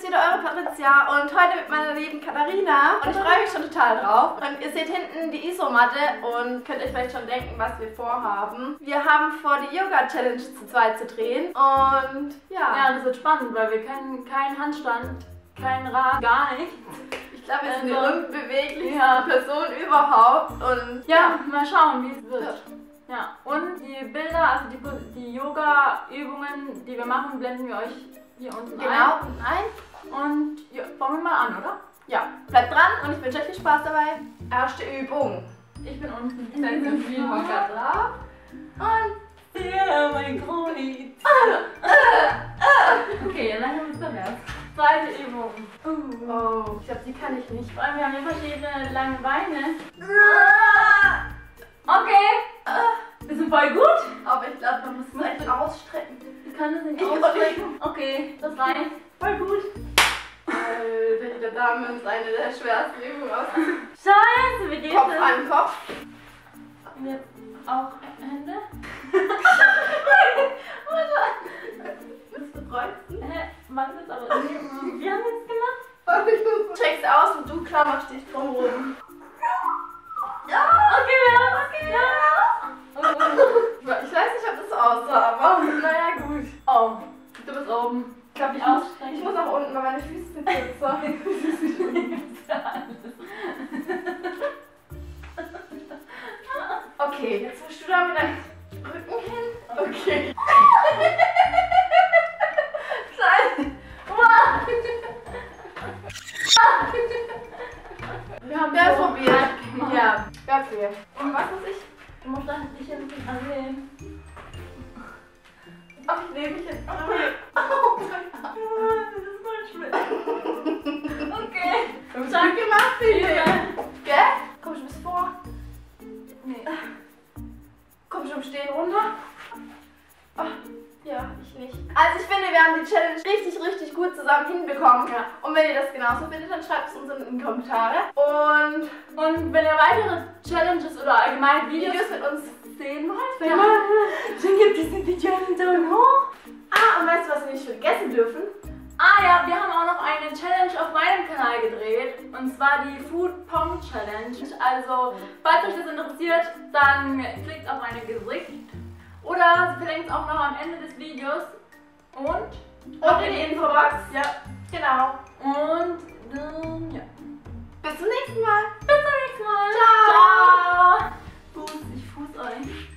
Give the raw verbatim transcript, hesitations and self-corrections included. ist wieder eure Patricia und heute mit meiner lieben Katharina. Und ich freue mich schon total drauf. Und ihr seht hinten die Isomatte und könnt euch vielleicht schon denken, was wir vorhaben. Wir haben vor, die Yoga-Challenge zu zweit zu drehen. Und ja. Ja, das wird spannend, weil wir können keinen Handstand, keinen Rad, gar nichts. Ich glaube, wir sind die unbeweglichste ja. Person überhaupt. Und ja, ja, mal schauen, wie es wird. Ja. Ja, und die Bilder, also die, die Yoga-Übungen, die wir machen, blenden wir euch hier unten genau, ein. Genau, ein. Und ja, fangen wir mal an, oder? Ja, bleibt dran und ich wünsche euch viel Spaß dabei. Erste Übung. Ich bin unten. Ich bin unten. Ich bin drauf. Und yeah, mein Kreuz. Okay, dann haben wir uns verwerft. Zweite Übung. Uh. Oh, ich glaube, die kann ich nicht. Vor allem, wir haben hier verschiedene lange Beine. Okay. Wir sind voll gut. Aber ich glaube, man muss es echt ausstrecken. Ich kann das nicht ausstrecken. Okay, das reicht. Voll gut. Alter, da haben wir uns eine der schwersten Übungen aus. Scheiße, wie geht's? Kopf an Kopf. Und jetzt auch Hände. Bist du kreuzen? Hä? Mann, das aber nicht. Wir haben jetzt gemacht. Du checkst aus und du klammerst dich drum rum. Ja! Okay, wir haben es gemacht! Ich weiß nicht, ob das aussah, aber naja, gut. Oh, du bist oben. Ich glaube, ich, ich, ich muss nach unten, weil meine Füße sind jetzt so. Okay, jetzt musst du da mit deinem Rücken hin. Okay. Klein. Wir haben das probiert. Ja, okay. Und was muss ich? Du musst dann dich hier ein bisschen anlehnen. Ach, ich nehme mich jetzt. Okay. Oh mein Gott. Das ist voll schlimm. Okay. Du hast gut gemacht, Fifi. Gell? Komm schon bis vor. Nee. Komm schon stehen runter. Oh. Ja, ich nicht. Also ich finde, wir haben die Challenge richtig, richtig gut zusammen hinbekommen. Ja. Und wenn ihr das genauso findet, dann schreibt es uns in die Kommentare. Und, und wenn ihr weitere Challenges oder allgemein Videos, Videos mit uns sehen wollt, ja. Dann gebt diesen Video einen Daumen hoch. Ah, und weißt du, was wir nicht vergessen dürfen? Ah ja, wir haben auch noch eine Challenge auf meinem Kanal gedreht. Und zwar die Food Pong Challenge. Also, falls euch das interessiert, dann klickt auf meine Gesicht. Oder sie verlinkt es auch noch am Ende des Videos. Und? Und in die Infobox. Ja, genau. Und dann, ja. Bis zum nächsten Mal. Bis zum nächsten Mal. Ciao. Ciao. Fuß, ich fuß euch.